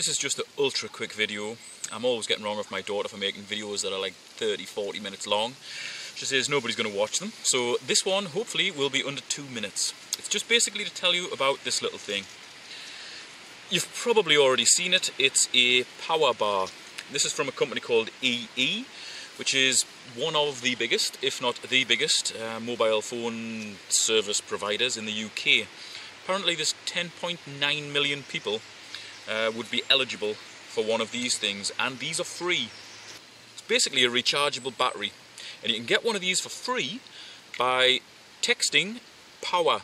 This is just an ultra quick video. I'm always getting wrong with my daughter for making videos that are like 30-40 minutes long. She says nobody's going to watch them, so this one hopefully will be under 2 minutes. It's just basically to tell you about this little thing. You've probably already seen it. It's a power bar. This is from a company called EE, which is one of the biggest, if not the biggest, mobile phone service providers in the UK. Apparently there's 10.9 million people would be eligible for one of these things, and these are free. It's basically a rechargeable battery, and you can get one of these for free by texting POWER,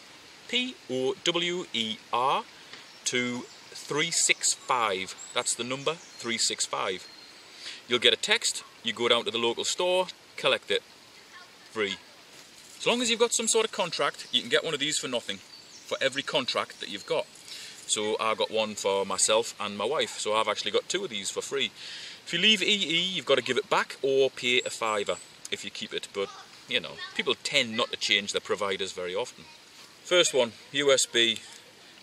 P-O-W-E-R, to 365. That's the number 365. You'll get a text, you go down to the local store, collect it, free. As long as you've got some sort of contract, you can get one of these for nothing, for every contract that you've got. So I got one for myself and my wife, so I've actually got two of these for free. If you leave EE, you've got to give it back or pay a fiver if you keep it, but you know, people tend not to change their providers very often. First one, USB.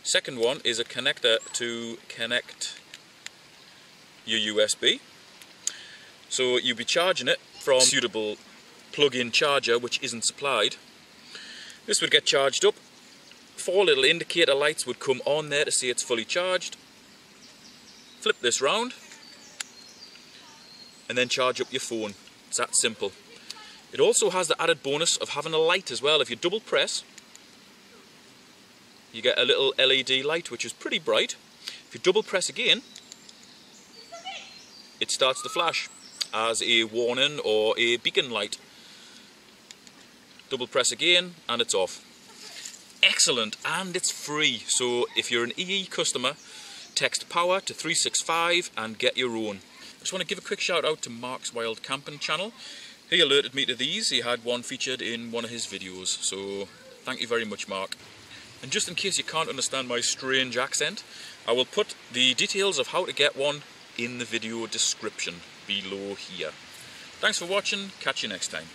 Second one is a connector to connect your USB. So you'll be charging it from a suitable plug-in charger which isn't supplied. This would get charged up. Four little indicator lights would come on there to say it's fully charged. Flip this round and then charge up your phone. It's that simple. It also has the added bonus of having a light as well. If you double press, you get a little LED light which is pretty bright. If you double press again, it starts to flash as a warning or a beacon light. Double press again and it's off. Excellent, and it's free. So if you're an EE customer, text POWER to 365 and get your own. I just want to give a quick shout out to Mark's Wild Camping channel. He alerted me to these. He had one featured in one of his videos, so thank you very much, Mark. And just in case you can't understand my strange accent, I will put the details of how to get one in the video description below here. Thanks for watching. Catch you next time.